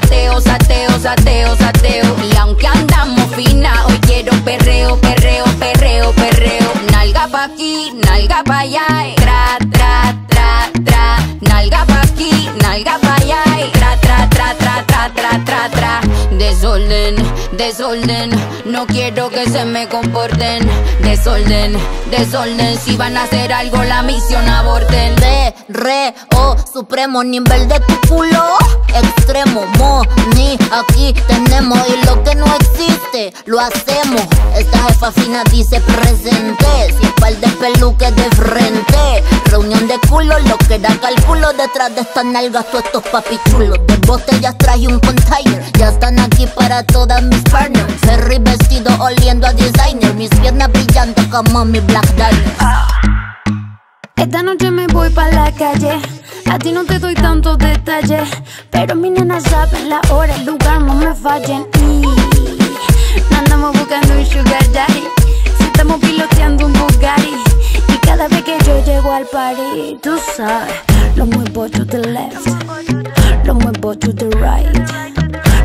sateo, sateo, sateo, sateo. Y aunque andamos fina, hoy quiero perreo, perreo, perreo, perreo. Nalga pa' aquí, nalga pa' allá, tra, tra, tra, tra. Nalga pa' aquí, nalga pa' allá, tra, tra, tra, tra, tra, tra, tra, tra. Desorden, desorden, no quiero que se me comporten. Desorden, desorden, si van a hacer algo la misión aborten. Pe-Re-O, supremo nivel de tu culo, extremo, money, aquí tenemos. Y lo que no existe, lo hacemos. Esta jefa fina dice presente, sin par de peluques de frente. Reunión de culo, lo que da cálculo. Detrás de estas nalgas, todos estos papichulos. De botellas traje un container, ya están aquí para todas mis partners. Ferry vestido oliendo a designer, mis piernas brillando como mi Black Diamond. Esta noche me voy pa' la calle, a ti no te doy tantos detalles, pero mis nenas saben la hora, el lugar, no me fallen. Y andamos buscando un sugar daddy, si estamos piloteando un Bugatti. Y cada vez que yo llego al party, tú sabes, lo muevo to the left, lo muevo to the right.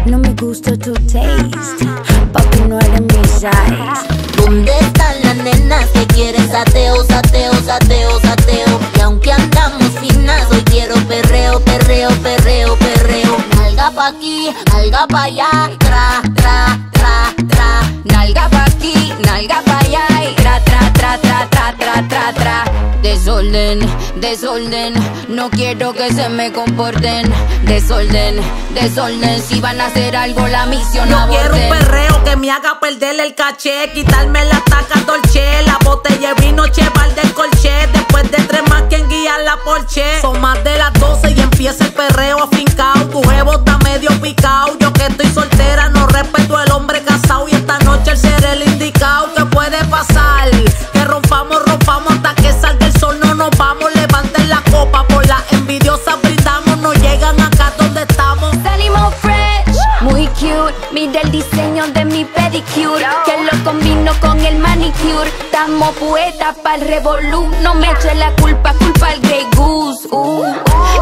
No me gusta tu taste, papi, no eres mi size. ¿Dónde están las nenas que quieren sateo, sateo, sateo, sateo? Y aunque andamos finas, hoy quiero perreo, perreo, perreo, perreo. Nalga pa' aquí, nalga pa' allá, tra, tra, tra, tra. Nalga pa' aquí, nalga pa' allá, tra, tra, tra, tra, tra, tra, tra, tra. Desorden, desorden, no quiero que se me comporten. Desorden, desorden, si van a hacer algo la misión aborten. Yo quiero un perreo que me haga perder el caché, quitarme la taca Dolce, la botella de vino Cheval del Colche. Después de 3 más quien guía la Porsche. Son más de las 12 y empieza el perreo afincao. Tu jevo está medio picao, yo que estoy soltera no respeto al hombre casado. Y esta noche el ser el indicao. ¿Qué puede pasar? Que rompamos, rompamos hasta que salga el sol, no nos vamos. Levanten la copa, por las envidiosas brindamos, no llegan acá donde estamos. Salimos fresh, muy cute, mira el diseño de mi pedicure, que lo combino con el manicure. Estamos poetas pa'l revolú, no me eche la culpa, culpa al Grey Goose.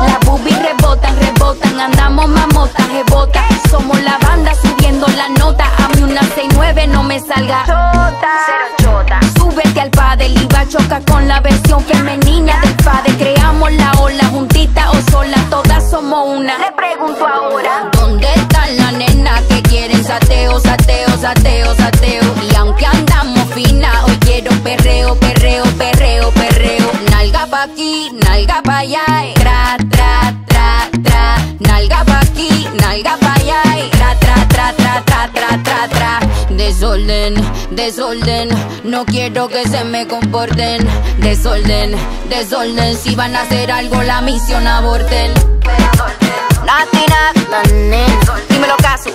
Las boobies rebotan, rebotan, andamos mamotas, rebotan. Somos la banda subiendo la nota, a mí una 6-9 no me salga chota. Súbete al pádel y va a chocar con la versión femenina del pádel. Creamos la ola, juntita o sola, todas somos una. Le pregunto ahora, ¿dónde están las nenas que quieren sateo, sateo, sateo, sateo? Y aunque andamos finas, hoy quiero perreo, perreo, perreo, perreo. Nalga pa' aquí, nalga pa' allá, tra, tra, tra, tra. Nalga pa' aquí, nalga pa' allá, tra, tra, tra, tra, tra, tra, tra, tra. Desorden, desorden, no quiero que se me comporten. Desorden, desorden, si van a hacer algo la misión aborten. Natina, dímelo caso.